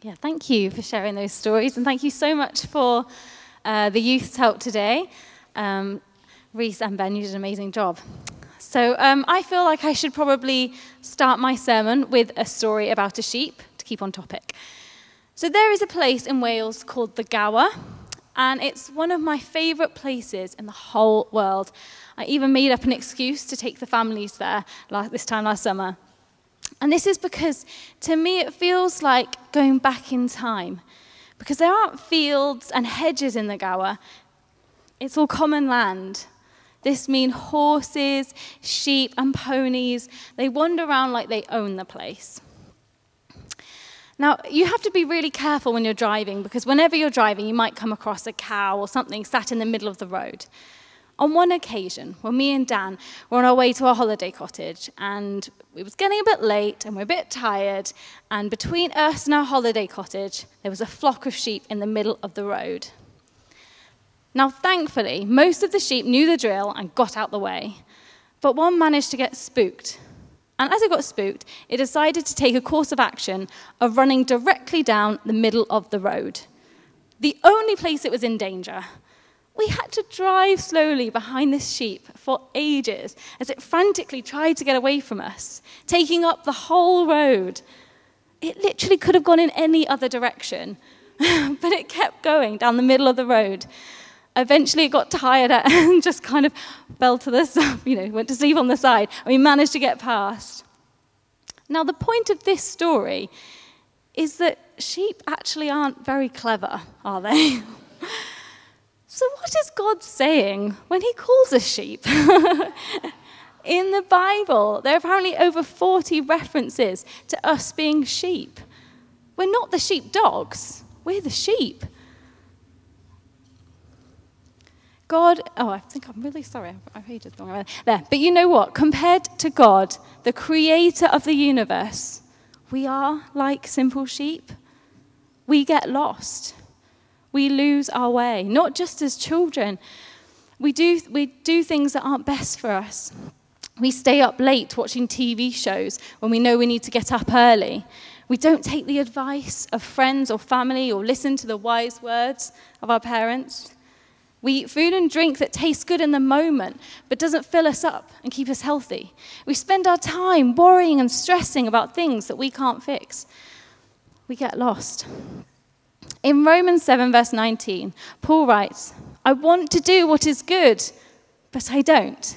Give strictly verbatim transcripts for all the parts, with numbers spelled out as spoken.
Yeah, thank you for sharing those stories, and thank you so much for uh, the youth's help today. Um, Rhys and Ben, you did an amazing job. So um, I feel like I should probably start my sermon with a story about a sheep to keep on topic. So there is a place in Wales called the Gower, and it's one of my favourite places in the whole world. I even made up an excuse to take the families there last, this time last summer. And this is because, to me, it feels like going back in time, because there aren't fields and hedges in the Gower. It's all common land. This means horses, sheep, and ponies. They wander around like they own the place. Now, you have to be really careful when you're driving, because whenever you're driving, you might come across a cow or something sat in the middle of the road. On one occasion, when me and Dan were on our way to our holiday cottage, and it was getting a bit late, and we're a bit tired, and between us and our holiday cottage, there was a flock of sheep in the middle of the road. Now, thankfully, most of the sheep knew the drill and got out the way, but one managed to get spooked. And as it got spooked, it decided to take a course of action of running directly down the middle of the road, the only place it was in danger. We had to drive slowly behind this sheep for ages as it frantically tried to get away from us, taking up the whole road. It literally could have gone in any other direction, but it kept going down the middle of the road. Eventually, it got tired and just kind of fell to the side, you know, went to sleep on the side, and we managed to get past. Now, the point of this story is that sheep actually aren't very clever, are they? So what is God saying when he calls us sheep? In the Bible, there are apparently over forty references to us being sheep. We're not the sheep dogs, we're the sheep. God, oh, I think I'm really sorry, I read it wrong. There, but you know what? Compared to God, the creator of the universe, we are like simple sheep. We get lost. We lose our way, not just as children. We do, we do things that aren't best for us. We stay up late watching T V shows when we know we need to get up early. We don't take the advice of friends or family or listen to the wise words of our parents. We eat food and drink that tastes good in the moment but doesn't fill us up and keep us healthy. We spend our time worrying and stressing about things that we can't fix. We get lost. In Romans seven, verse nineteen, Paul writes, "I want to do what is good, but I don't.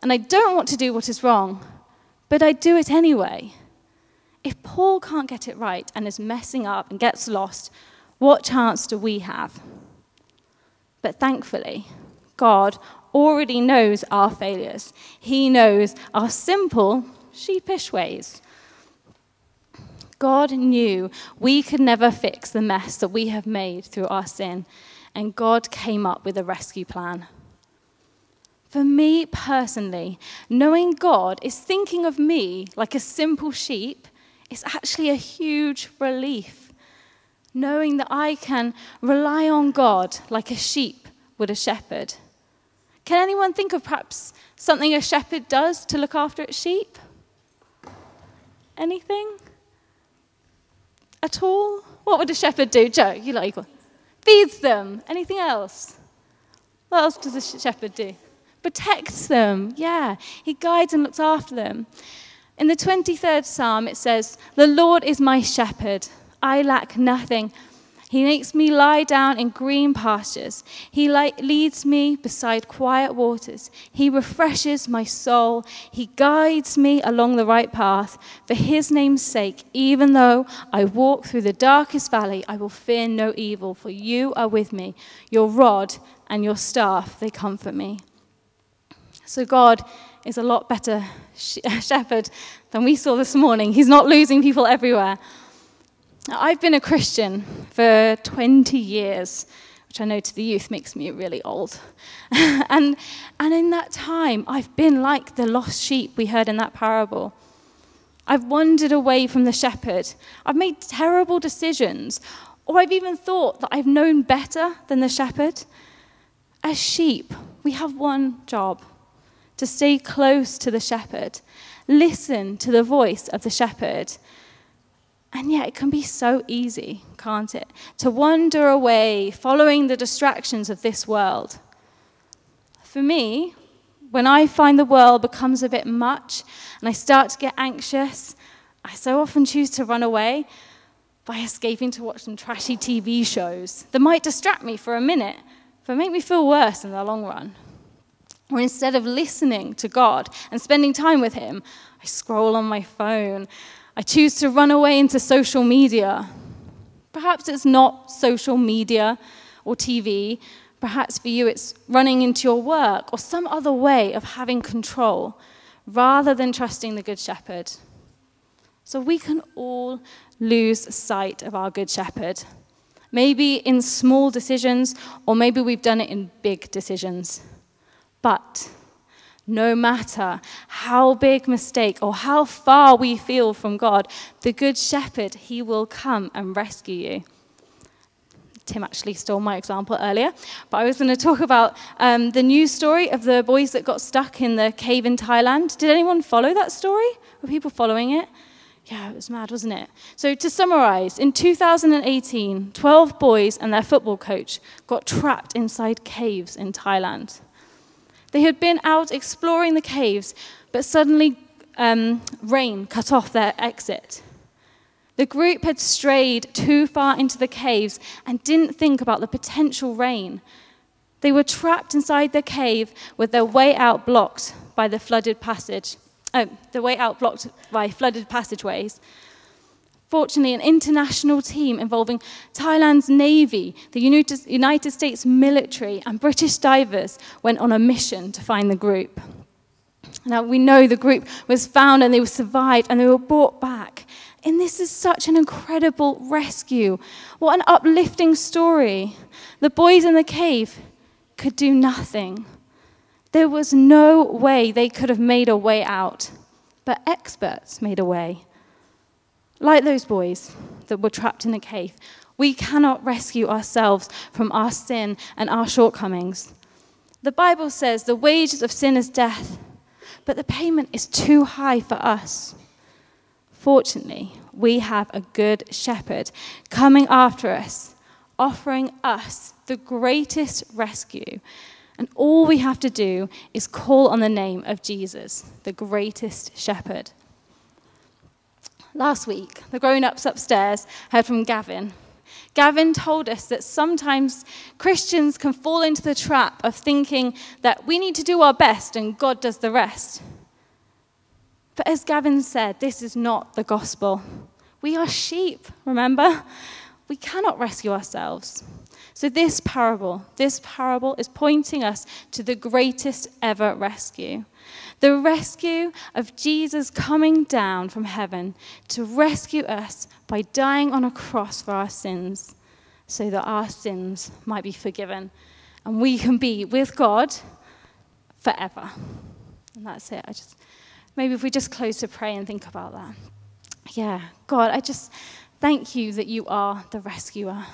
And I don't want to do what is wrong, but I do it anyway." If Paul can't get it right and is messing up and gets lost, what chance do we have? But thankfully, God already knows our failures. He knows our simple, sheepish ways. God knew we could never fix the mess that we have made through our sin, and God came up with a rescue plan. For me personally, knowing God is thinking of me like a simple sheep is actually a huge relief. Knowing that I can rely on God like a sheep would a shepherd. Can anyone think of perhaps something a shepherd does to look after its sheep? Anything? At all? What would a shepherd do? Joe, you like one. Feeds them. Anything else? What else does a shepherd do? Protects them. Yeah. He guides and looks after them. In the twenty-third Psalm, it says, "The Lord is my shepherd. I lack nothing. He makes me lie down in green pastures. He leads me beside quiet waters. He refreshes my soul. He guides me along the right path. For his name's sake, even though I walk through the darkest valley, I will fear no evil, for you are with me. Your rod and your staff, they comfort me." So God is a lot better shepherd than we saw this morning. He's not losing people everywhere. I've been a Christian for twenty years, which I know to the youth makes me really old. and, and in that time, I've been like the lost sheep we heard in that parable. I've wandered away from the shepherd. I've made terrible decisions, or I've even thought that I've known better than the shepherd. As sheep, we have one job, to stay close to the shepherd, listen to the voice of the shepherd, And yet it can be so easy, can't it, to wander away following the distractions of this world. For me, when I find the world becomes a bit much and I start to get anxious, I so often choose to run away by escaping to watch some trashy T V shows that might distract me for a minute, but make me feel worse in the long run. Or instead of listening to God and spending time with him, I scroll on my phone. I choose to run away into social media. Perhaps it's not social media or T V. Perhaps for you it's running into your work or some other way of having control rather than trusting the Good Shepherd. So we can all lose sight of our Good Shepherd. Maybe in small decisions, or maybe we've done it in big decisions. But no matter how big mistake or how far we feel from God, the Good Shepherd, he will come and rescue you. Tim actually stole my example earlier, but I was going to talk about um, the news story of the boys that got stuck in the cave in Thailand. Did anyone follow that story? Were people following it? Yeah, it was mad, wasn't it? So to summarize, in two thousand eighteen, twelve boys and their football coach got trapped inside caves in Thailand. They had been out exploring the caves, but suddenly um, rain cut off their exit. The group had strayed too far into the caves and didn't think about the potential rain. They were trapped inside the cave with their way out blocked by the flooded passage. Oh, the way out blocked by flooded passageways. Fortunately, an international team involving Thailand's Navy, the United States military, and British divers went on a mission to find the group. Now, we know the group was found and they were survived and they were brought back. And this is such an incredible rescue. What an uplifting story. The boys in the cave could do nothing. There was no way they could have made a way out, but experts made a way. Like those boys that were trapped in the cave, we cannot rescue ourselves from our sin and our shortcomings. The Bible says the wages of sin is death, but the payment is too high for us. Fortunately, we have a good shepherd coming after us, offering us the greatest rescue. And all we have to do is call on the name of Jesus, the greatest shepherd. Last week, the grown-ups upstairs heard from Gavin. Gavin told us that sometimes Christians can fall into the trap of thinking that we need to do our best and God does the rest. But as Gavin said, this is not the gospel. We are sheep, remember? We cannot rescue ourselves. So this parable, this parable is pointing us to the greatest ever rescue. The rescue of Jesus coming down from heaven to rescue us by dying on a cross for our sins, so that our sins might be forgiven and we can be with God forever. And that's it. I just, maybe if we just close to pray and think about that. Yeah, God, I just thank you that you are the rescuer.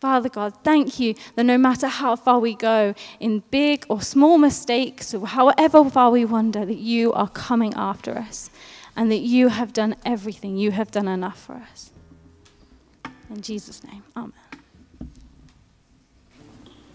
Father God, thank you that no matter how far we go in big or small mistakes, or however far we wander, that you are coming after us and that you have done everything. You have done enough for us. In Jesus' name, amen.